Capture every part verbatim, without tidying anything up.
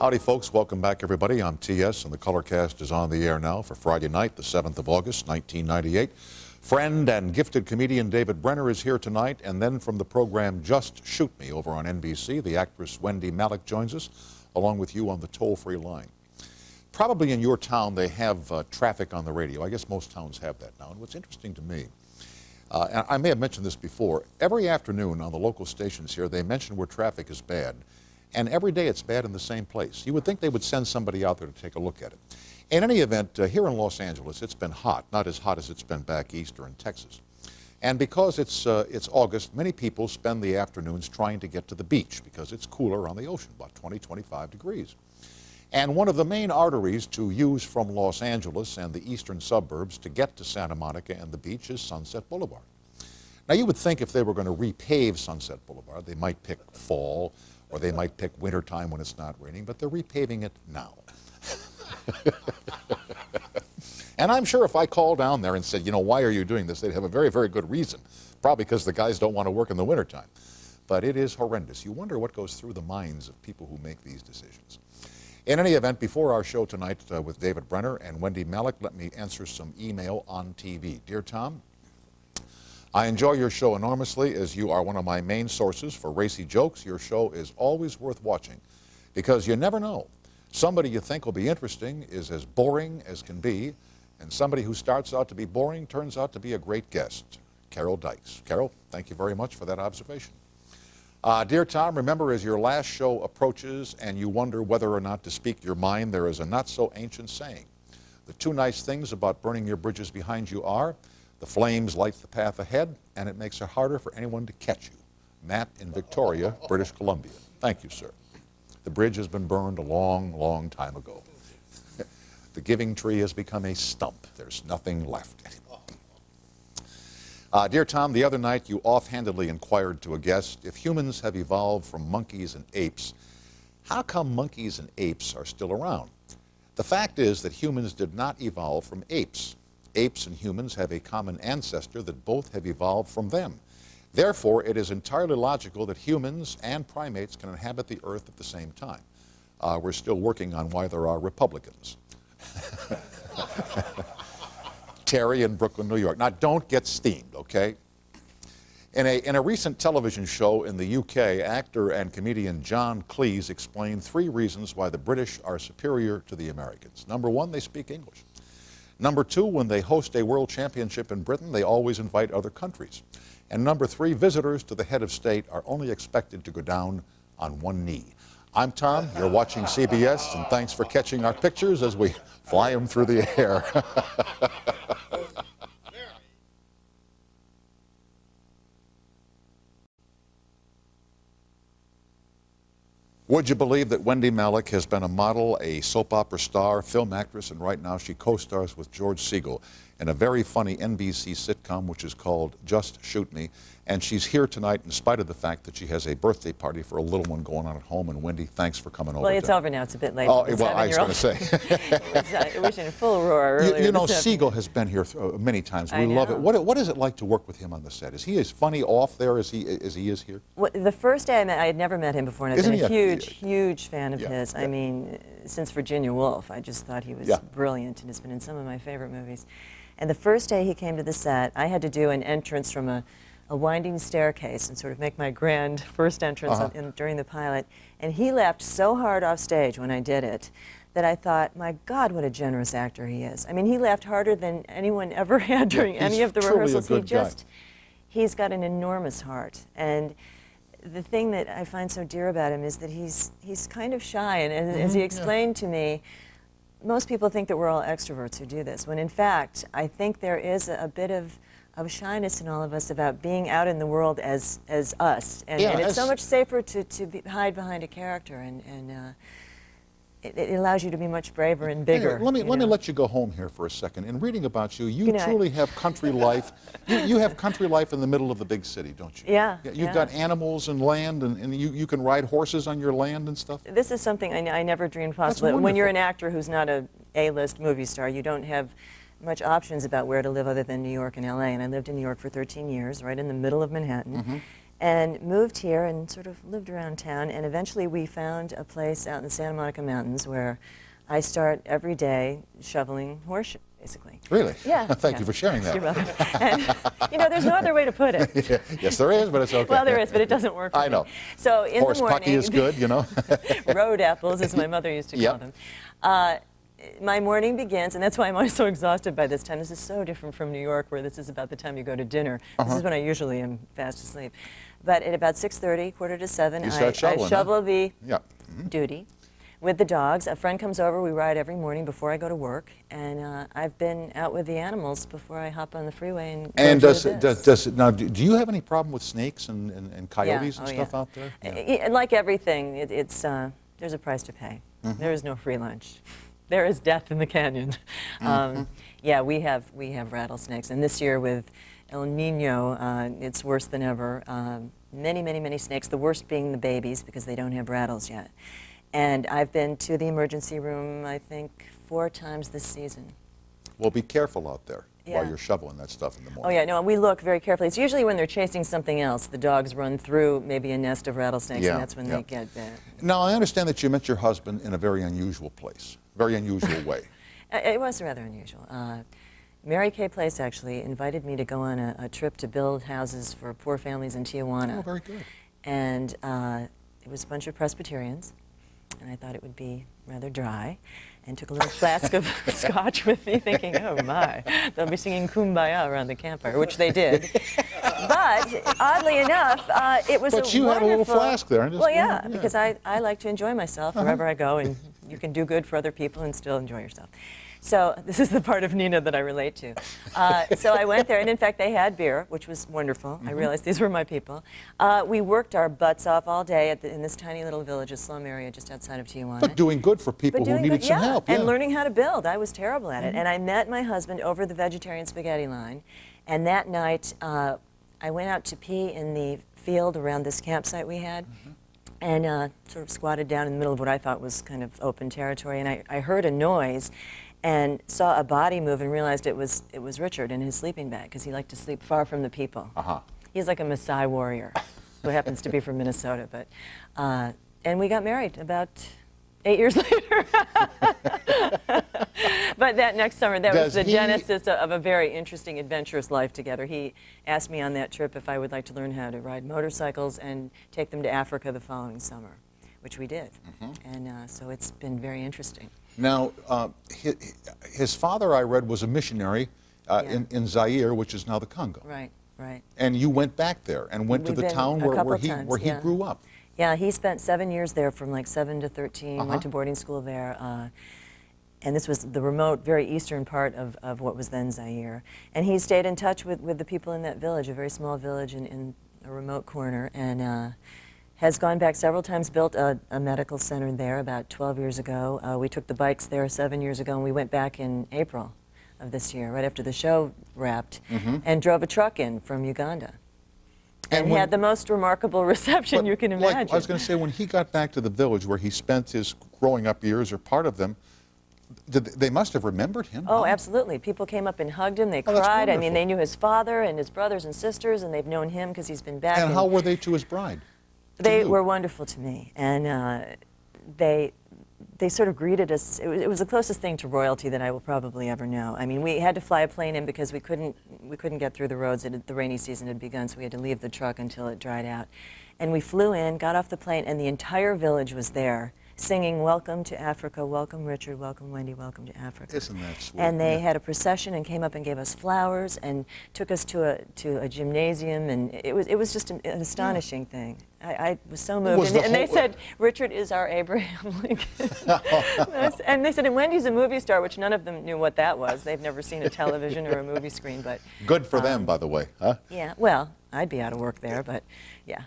Howdy, folks. Welcome back, everybody. I'm T S, and the color cast is on the air now for Friday night, the seventh of August, nineteen ninety-eight. Friend and gifted comedian David Brenner is here tonight, and then from the program Just Shoot Me over on N B C, the actress Wendie Malick joins us, along with you on the toll-free line. Probably in your town they have uh, traffic on the radio. I guess most towns have that now. And what's interesting to me, uh, and I may have mentioned this before, every afternoon on the local stations here they mention where traffic is bad. And every day it's bad in the same place. You would think they would send somebody out there to take a look at it. In any event, uh, here in Los Angeles, it's been hot, not as hot as it's been back east or in Texas. And because it's, uh, it's August, many people spend the afternoons trying to get to the beach because it's cooler on the ocean, about twenty, twenty-five degrees. And one of the main arteries to use from Los Angeles and the eastern suburbs to get to Santa Monica and the beach is Sunset Boulevard. Now, you would think if they were going to repave Sunset Boulevard, they might pick fall, or they might pick wintertime when it's not raining, but they're repaving it now. And I'm sure if I called down there and said, you know, why are you doing this, they'd have a very, very good reason. Probably because the guys don't want to work in the wintertime. But it is horrendous. You wonder what goes through the minds of people who make these decisions. In any event, before our show tonight uh, with David Brenner and Wendie Malick, let me answer some email on T V. Dear Tom, I enjoy your show enormously, as you are one of my main sources for racy jokes. Your show is always worth watching because you never know. Somebody you think will be interesting is as boring as can be, and somebody who starts out to be boring turns out to be a great guest. Carol Dykes. Carol, thank you very much for that observation. Uh, dear Tom, remember as your last show approaches and you wonder whether or not to speak your mind, there is a not-so-ancient saying. The two nice things about burning your bridges behind you are the flames light the path ahead, and it makes it harder for anyone to catch you. Matt in Victoria, British Columbia. Thank you, sir. The bridge has been burned a long, long time ago. The giving tree has become a stump. There's nothing left anymore. Uh, dear Tom, the other night you offhandedly inquired to a guest, if humans have evolved from monkeys and apes, how come monkeys and apes are still around? The fact is that humans did not evolve from apes. Apes and humans have a common ancestor that both have evolved from them. Therefore, it is entirely logical that humans and primates can inhabit the earth at the same time. Uh, we're still working on why there are Republicans. Terry in Brooklyn, New York. Now, don't get steamed, okay? In a, in a recent television show in the U K, actor and comedian John Cleese explained three reasons why the British are superior to the Americans. Number one, they speak English. Number two, when they host a world championship in Britain, they always invite other countries. And number three, visitors to the head of state are only expected to go down on one knee. I'm Tom, you're watching C B S, and thanks for catching our pictures as we fly them through the air. Would you believe that Wendie Malick has been a model, a soap opera star, film actress, and right now she co-stars with George Segal in a very funny N B C sitcom which is called Just Shoot Me. And she's here tonight in spite of the fact that she has a birthday party for a little one going on at home. And Wendie, thanks for coming over. Well, it's down. Over now. It's a bit late. Oh, well, I was going to say. It was in full roar earlier. You, you know, Segal has been here th many times. We love it. What, what is it like to work with him on the set? Is he as funny off there as he, as he is here? Well, the first day I met, I had never met him before, and I've Isn't been a huge huge fan of yeah, his. Yeah. I mean, since Virginia Woolf, I just thought he was yeah. brilliant and has been in some of my favorite movies. And the first day he came to the set, I had to do an entrance from a, a winding staircase and sort of make my grand first entrance uh-huh. in, during the pilot. And he laughed so hard off stage when I did it that I thought, my God, what a generous actor he is. I mean, he laughed harder than anyone ever had during yeah, any of the rehearsals. He just, he's got an enormous heart. And the thing that I find so dear about him is that he's he's kind of shy, and, and mm-hmm. as he explained yeah. to me, most people think that we're all extroverts who do this, when in fact I think there is a, a bit of of shyness in all of us about being out in the world as as us, and, yeah, and it's so much safer to to be, hide behind a character, and and uh, it, it allows you to be much braver and bigger. Hey, let me let know? me let you go home here for a second. In reading about you, you, you know, truly I... have country life. you, you have country life in the middle of the big city, don't you? Yeah. yeah you've yeah. got animals and land, and, and you you can ride horses on your land and stuff. This is something I, I never dreamed possible. When you're an actor who's not a A-list movie star, you don't have much options about where to live other than New York and L A. And I lived in New York for thirteen years, right in the middle of Manhattan. Mm-hmm. and moved here and sort of lived around town, and eventually we found a place out in the Santa Monica Mountains where I start every day shoveling horse shit, basically. Really? Yeah. Thank yeah. you for sharing that. You're welcome. And, you know, there's no other way to put it. Yeah. Yes, there is, but it's okay. Well, there is, but it doesn't work for I know. Me. So in horse the morning... Horse pucky is good, you know. Road apples, as my mother used to call yep. them. Uh, My morning begins, and that's why I'm always so exhausted by this time. This is so different from New York, where this is about the time you go to dinner. Uh-huh. This is when I usually am fast asleep. But at about six thirty, quarter to seven, I, I shovel huh? the yeah. mm-hmm. duty with the dogs. A friend comes over. We ride every morning before I go to work, and uh, I've been out with the animals before I hop on the freeway and. And does, the does does now? Do, do you have any problem with snakes and and, and coyotes yeah. and oh, stuff yeah. out there? Yeah. It, like everything, it, it's uh, there's a price to pay. Mm-hmm. There is no free lunch. There is death in the canyon. Um, mm-hmm. Yeah, we have we have rattlesnakes, and this year with El Nino, uh, it's worse than ever. Uh, many, many, many snakes. The worst being the babies because they don't have rattles yet. And I've been to the emergency room, I think, four times this season. Well, be careful out there yeah. while you're shoveling that stuff in the morning. Oh yeah, no, we look very carefully. It's usually when they're chasing something else. The dogs run through maybe a nest of rattlesnakes, yeah, and that's when yeah. they get bad. Now, I understand that you met your husband in a very unusual place. Very unusual way. It was rather unusual. Uh, Mary Kay Place actually invited me to go on a, a trip to build houses for poor families in Tijuana. Oh, very good. And uh, it was a bunch of Presbyterians, and I thought it would be rather dry, and took a little flask of scotch with me, thinking, oh my, they'll be singing Kumbaya around the campfire, which they did. But oddly enough, uh, it was but a But you wonderful, had a little flask there. Just, well, yeah, yeah, because I, I like to enjoy myself uh-huh. wherever I go, and you can do good for other people and still enjoy yourself. So this is the part of Nina that I relate to. Uh, so I went there, and in fact, they had beer, which was wonderful. Mm-hmm. I realized these were my people. Uh, we worked our butts off all day at the, in this tiny little village, a slum area just outside of Tijuana. But doing good for people who needed good, some yeah, help. Yeah. And learning how to build. I was terrible at mm-hmm. it. And I met my husband over the vegetarian spaghetti line. And that night, uh, I went out to pee in the field around this campsite we had. Mm-hmm. And uh, sort of squatted down in the middle of what I thought was kind of open territory, and I, I heard a noise and saw a body move and realized it was it was Richard in his sleeping bag, because he liked to sleep far from the people. Uh-huh. He's like a Maasai warrior who happens to be from Minnesota. But uh, and we got married about eight years later. But that next summer, that Does was the he... genesis of a very interesting, adventurous life together. He asked me on that trip if I would like to learn how to ride motorcycles and take them to Africa the following summer, which we did. Mm-hmm. And uh, so it's been very interesting. Now, uh, his, his father, I read, was a missionary uh, yeah. in, in Zaire, which is now the Congo. Right, right. And you went back there and went We've to the town where, where he, times, where he yeah. grew up. Yeah, he spent seven years there from like seven to thirteen, uh-huh. went to boarding school there. Uh, And this was the remote, very eastern part of, of what was then Zaire. And he stayed in touch with, with the people in that village, a very small village in, in a remote corner, and uh, has gone back several times, built a, a medical center there about twelve years ago. Uh, we took the bikes there seven years ago, and we went back in April of this year, right after the show wrapped, mm-hmm. and drove a truck in from Uganda. And, and when, had the most remarkable reception you can imagine. Like, I was going to say, when he got back to the village where he spent his growing up years, or part of them, Did they must have remembered him. Oh, absolutely. People came up and hugged him. They oh, cried. I mean, they knew his father and his brothers and sisters, and they've known him because he's been back. And, and how were they to his bride? They were wonderful to me, and uh, they they sort of greeted us. It was, it was the closest thing to royalty that I will probably ever know. I mean, we had to fly a plane in because we couldn't we couldn't get through the roads. It, the rainy season had begun, so we had to leave the truck until it dried out. And we flew in, got off the plane, and the entire village was there, singing "Welcome to Africa, welcome Richard, welcome Wendy, welcome to Africa." Isn't that sweet? And they yeah. had a procession and came up and gave us flowers and took us to a to a gymnasium, and it was it was just an, an astonishing yeah. thing. I, I was so moved, was and, the and they said Richard is our Abraham Lincoln. And they said, and Wendy's a movie star, which none of them knew what that was. They've never seen a television or a movie screen, but good for um, them, by the way, huh? Yeah. Well, I'd be out of work there, but yeah.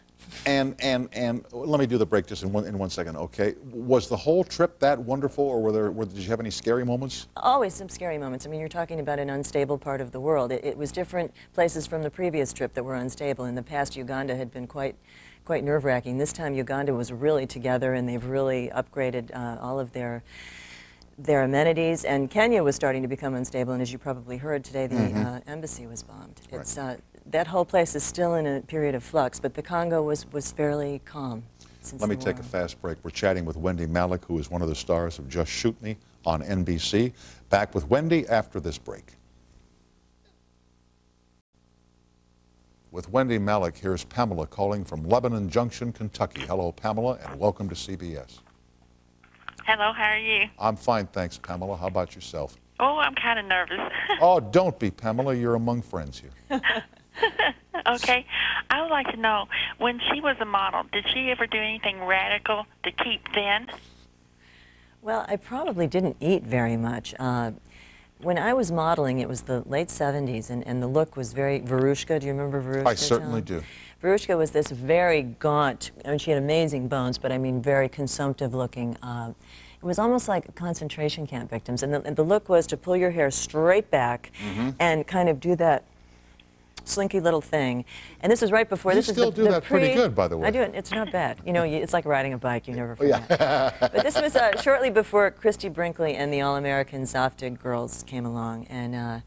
And, and, and let me do the break just in one, in one second, okay? Was the whole trip that wonderful, or were there, were, did you have any scary moments? Always some scary moments. I mean, you're talking about an unstable part of the world. It, it was different places from the previous trip that were unstable. In the past, Uganda had been quite, quite nerve-wracking. This time, Uganda was really together, and they've really upgraded uh, all of their... their amenities, and Kenya was starting to become unstable, and as you probably heard today, the mm-hmm. uh, embassy was bombed. Right. It's uh, that whole place is still in a period of flux, but the Congo was, was fairly calm since the war. Let me take a fast break. We're chatting with Wendie Malick, who is one of the stars of Just Shoot Me on N B C. Back with Wendie after this break. With Wendie Malick, here's Pamela calling from Lebanon Junction, Kentucky. Hello, Pamela, and welcome to C B S. Hello, how are you? I'm fine, thanks, Pamela. How about yourself? Oh, I'm kind of nervous. Oh, don't be, Pamela. You're among friends here. Okay. I would like to know, when she was a model, did she ever do anything radical to keep thin? Well, I probably didn't eat very much. Uh, when I was modeling, it was the late seventies, and, and the look was very... Veruschka, do you remember Veruschka? I certainly John? do. Veruschka was this very gaunt, I mean, she had amazing bones, but I mean very consumptive-looking. Uh, It was almost like concentration camp victims, and the, and the look was to pull your hair straight back mm-hmm. and kind of do that slinky little thing. And this is right before. You this still is the, do the that pre pretty good, by the way. I do it. It's not bad. You know, you, it's like riding a bike. You never forget. Oh, yeah. But this was uh, shortly before Christy Brinkley and the All-American Zoftig girls came along, and uh,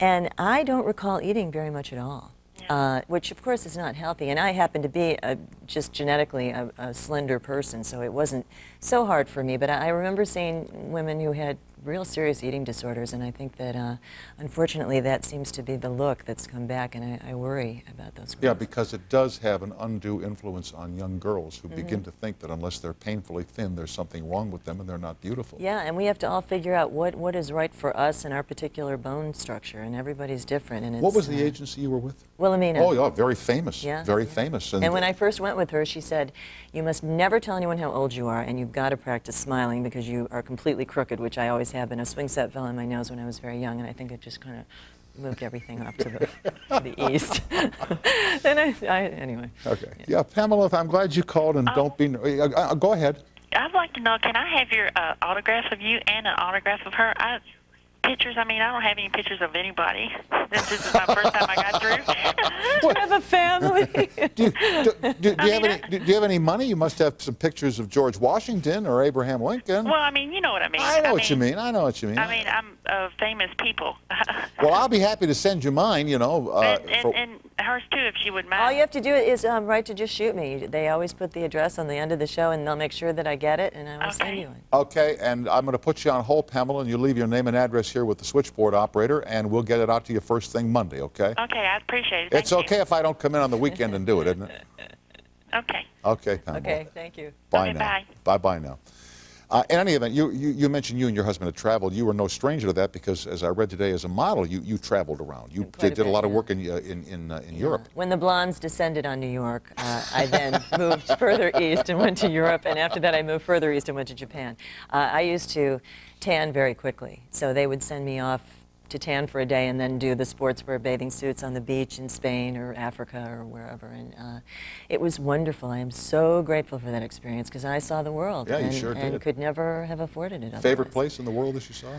and I don't recall eating very much at all. Uh, which, of course, is not healthy. And I happen to be a, just genetically a, a slender person, so it wasn't so hard for me. But I, I remember seeing women who had real serious eating disorders, and I think that, uh, unfortunately, that seems to be the look that's come back, and I, I worry about those girls. Yeah, because it does have an undue influence on young girls who mm-hmm. begin to think that unless they're painfully thin, there's something wrong with them and they're not beautiful. Yeah, and we have to all figure out what, what is right for us and our particular bone structure, and everybody's different. And it's, what was the uh, agency you were with? Wilhelmina. Oh, yeah, very famous, yeah, very yeah. famous. And, and when I first went with her, she said, you must never tell anyone how old you are, and you've got to practice smiling because you are completely crooked, which I always have, and a swing set fell on my nose when I was very young, and I think it just kind of moved everything off to the, to the east. And I, I, anyway. Okay. Yeah. yeah, Pamela, I'm glad you called, and oh, don't be. Uh, uh, go ahead. I'd like to know, can I have your uh, autograph of you and an autograph of her? I, pictures? I mean, I don't have any pictures of anybody. This is my first time I got through. I have a family. do, you, do, do, do, you have mean, any, do you have any money? You must have some pictures of George Washington or Abraham Lincoln. Well, I mean, you know what I mean. I know I what mean, you mean. I know what you mean. I mean, I'm uh, famous people. Well, I'll be happy to send you mine, you know. Uh, and, and, for... and hers, too, if she would mind. All you have to do is um, write to Just Shoot Me. They always put the address on the end of the show, and they'll make sure that I get it, and I will okay. send you one. Okay, and I'm going to put you on hold, Pamela, and you leave your name and address here with the switchboard operator, and we'll get it out to you first thing Monday, okay? Okay, I appreciate it. Thank it's okay you. if I don't come in on the weekend and do it, isn't it? Okay. Okay, Pamela. Okay, thank you. Bye okay, now. Bye-bye now. Uh, in any event, you, you, you mentioned you and your husband had traveled. You were no stranger to that because, as I read today, as a model, you, you traveled around. You did, a, did a lot of work in, uh, in, in, uh, in yeah. Europe. When the blondes descended on New York, uh, I then moved further east and went to Europe, and after that I moved further east and went to Japan. Uh, I used to tan very quickly, so they would send me off to tan for a day and then do the sportswear bathing suits on the beach in Spain or Africa or wherever. And uh, it was wonderful. I am so grateful for that experience because I saw the world yeah, and, you sure and did. could never have afforded it otherwise. Favorite place in the world that you saw?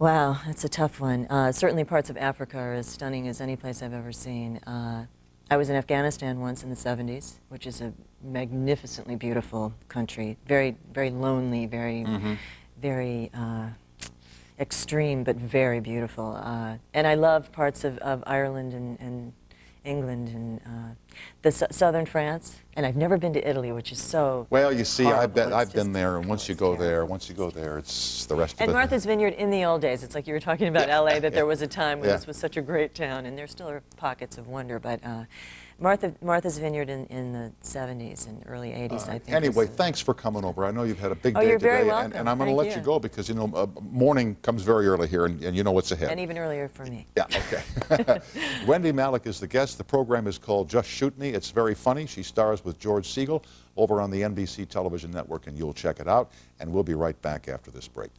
Wow, that's a tough one. Uh, certainly parts of Africa are as stunning as any place I've ever seen. Uh, I was in Afghanistan once in the seventies, which is a magnificently beautiful country. Very, very lonely, very, mm-hmm. very... Uh, extreme, but very beautiful. Uh, and I love parts of, of Ireland and, and England and uh, the su southern France. And I've never been to Italy, which is so Well, you see, I've been, I've been there, and once you go terrible. there, once you go there, it's the rest and of it. And Martha's Vineyard in the old days. It's like you were talking about yeah. L A, that yeah. there was a time when yeah. this was such a great town, and there still are pockets of wonder, but uh, Martha, Martha's Vineyard in, in the seventies and early eighties, uh, I think. Anyway, so. thanks for coming over. I know you've had a big oh, day you're today, very welcome. And, and I'm going to let you. you go because, you know, uh, morning comes very early here, and, and you know what's ahead. And even earlier for me. Yeah, okay. Wendie Malick is the guest. The program is called Just Shoot Me. It's very funny. She stars with George Segal over on the N B C Television Network, and you'll check it out. And we'll be right back after this break.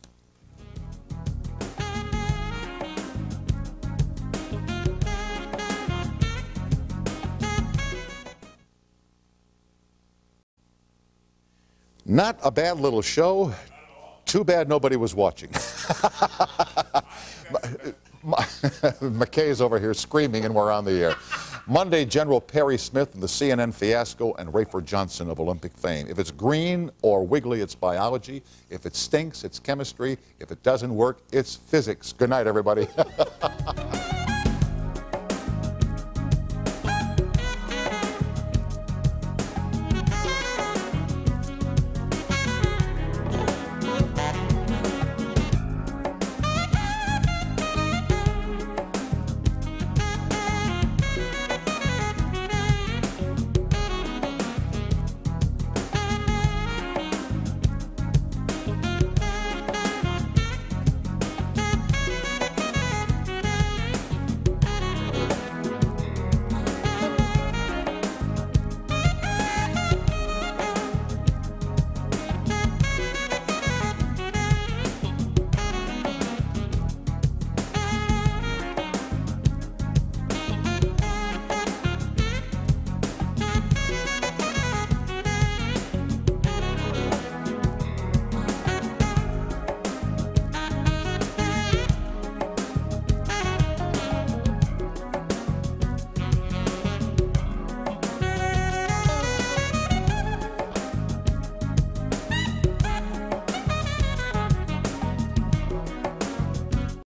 Not a bad little show. Too bad nobody was watching. McKay is over here screaming and we're on the air. Monday, General Perry Smith and the C N N fiasco and Rayford Johnson of Olympic fame. If it's green or wiggly, it's biology. If it stinks, it's chemistry. If it doesn't work, it's physics. Good night, everybody.